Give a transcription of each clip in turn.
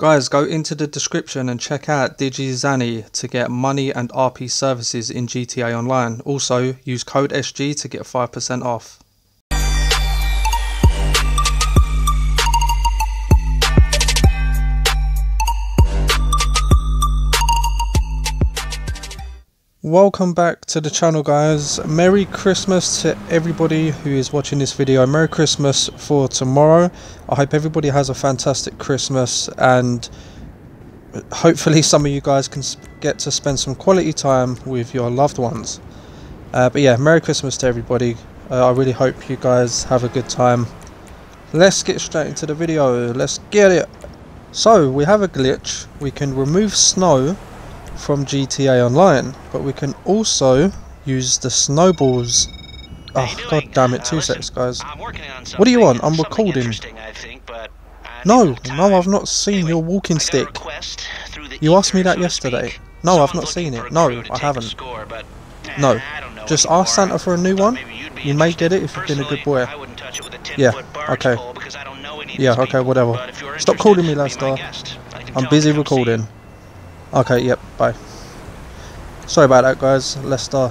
Guys, go into the description and check out DigiZani to get money and RP services in GTA Online. Also, use code SG to get 5% off. Welcome back to the channel, guys. Merry Christmas to everybody who is watching this video. Merry Christmas for tomorrow. I hope everybody has a fantastic Christmas, and hopefully some of you guys can get to spend some quality time with your loved ones. But yeah, Merry Christmas to everybody. I really hope you guys have a good time. Let's get straight into the video. Let's get it. So we have a glitch. We can remove snow from GTA Online, but we can also use the snowballs. Oh, god damn it, 2 seconds, guys. What do you want? I'm recording. No, I've not seen your walking stick. You asked me that yesterday. No, I've not seen it. No, I haven't. No, just ask Santa for a new one. You may get it if you've been a good boy. Yeah, okay. Yeah, okay, whatever. Stop calling me, Lester. I'm busy recording. Okay, yep, bye. Sorry about that, guys. Lester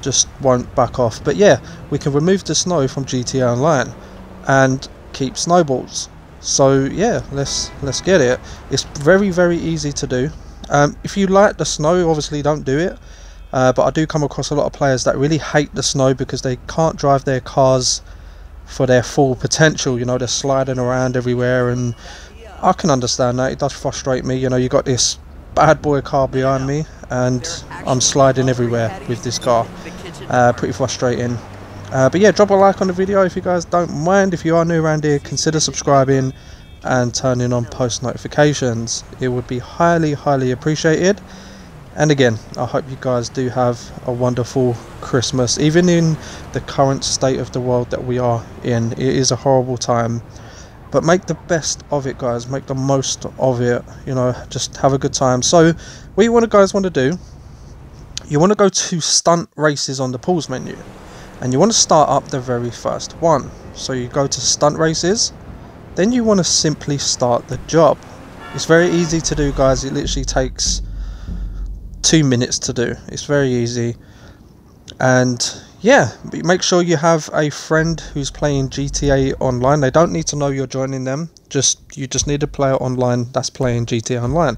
just won't back off. But yeah, we can remove the snow from GTA Online and keep snowballs. So yeah, let's get it. It's very, very easy to do. If you like the snow, obviously don't do it. But I do come across a lot of players that really hate the snow because they can't drive their cars for their full potential. You know, they're sliding around everywhere, and I can understand that. It does frustrate me. You know, you got this bad boy car behind me and I'm sliding everywhere with this car. Pretty frustrating. But yeah, drop a like on the video if you guys don't mind. If you are new around here, consider subscribing and turning on post notifications. It would be highly, highly appreciated. And again, I hope you guys do have a wonderful Christmas. Even in the current state of the world that we are in, it is a horrible time. But make the best of it, guys. Make the most of it. You know, just have a good time. So, what you guys want to do, you want to go to stunt races on the pools menu. And you want to start up the very first one. So you go to stunt races. Then you want to simply start the job. It's very easy to do, guys. It literally takes 2 minutes to do. It's very easy. And yeah, make sure you have a friend who's playing GTA Online. They don't need to know you're joining them. You just need a player online that's playing GTA Online.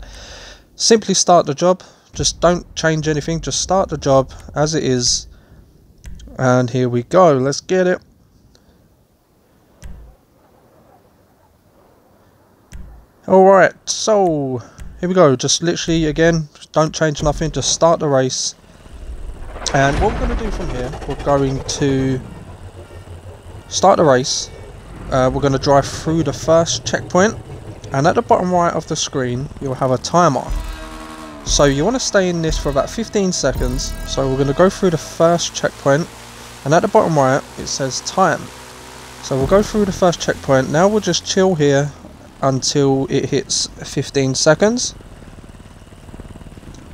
Simply start the job. Just don't change anything. Just start the job as it is. And here we go. Let's get it. Alright, so here we go. Just literally, again, don't change nothing. Just start the race. And what we're going to do from here, we're going to start the race. We're going to drive through the first checkpoint, and at the bottom right of the screen you'll have a timer. So you want to stay in this for about 15 seconds. So we're going to go through the first checkpoint, and at the bottom right it says time. So we'll go through the first checkpoint. Now we'll just chill here until it hits 15 seconds.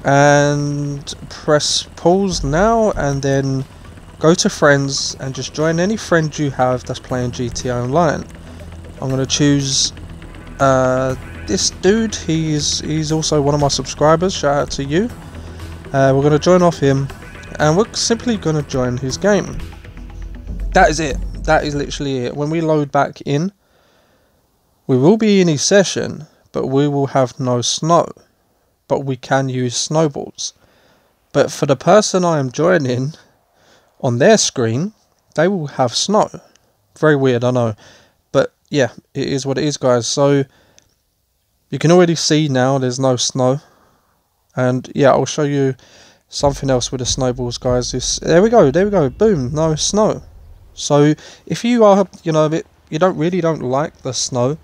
And press pause now, and then go to friends and just join any friend you have that's playing GTA Online. I'm going to choose this dude. He's also one of my subscribers. Shout out to you. We're going to join off him, and we're simply going to join his game. That is it. That is literally it. When we load back in, we will be in his session, but we will have no snow. But we can use snowballs. But for the person I am joining, on their screen, they will have snow. Very weird, I know. But yeah, it is what it is, guys. So you can already see now there's no snow. And yeah, I'll show you something else with the snowballs, guys. There we go. Boom, no snow. So if you are, you know, you don't like the snow,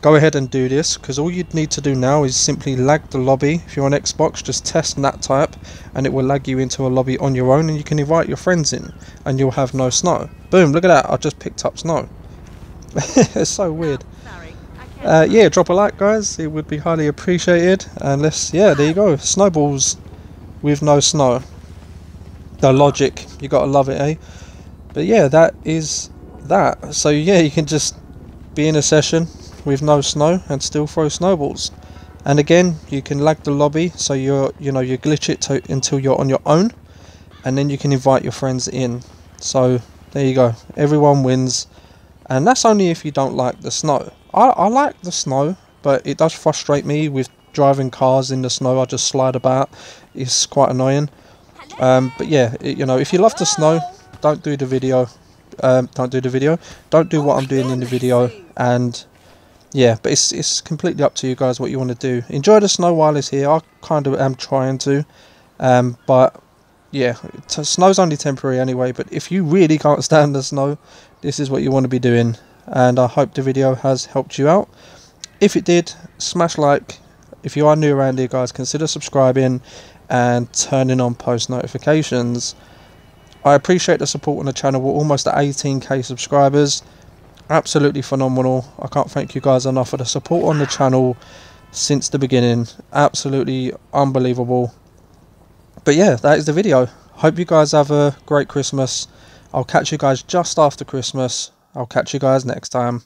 go ahead and do this, because all you'd need to do now is simply lag the lobby. If you're on Xbox, just test NAT type and it will lag you into a lobby on your own, and you can invite your friends in and you'll have no snow. Boom, look at that, I just picked up snow. It's so weird. Yeah, drop a like, guys, it would be highly appreciated. And let's, yeah, there you go, snowballs with no snow. The logic, you gotta love it, eh? But yeah, that is that. So yeah, you can just be in a session with no snow and still throw snowballs. And again, you can lag the lobby, so you glitch it until you're on your own, and then you can invite your friends in. So there you go, everyone wins. And that's only if you don't like the snow. I like the snow, but it does frustrate me with driving cars in the snow. I just slide about. It's quite annoying. But yeah, if you love the snow, don't do the video. Don't do what I'm doing in the video. And yeah, but it's completely up to you guys what you want to do. Enjoy the snow while it's here. I kind of am trying to, but yeah, snow's only temporary anyway. But if you really can't stand the snow, this is what you want to be doing. And I hope the video has helped you out. If it did, smash like. If you are new around here, guys, consider subscribing and turning on post notifications. I appreciate the support on the channel. We're almost at 18k subscribers. Absolutely phenomenal. I can't thank you guys enough for the support on the channel since the beginning. Absolutely unbelievable. But yeah, that is the video. Hope you guys have a great Christmas. I'll catch you guys just after Christmas. I'll catch you guys next time.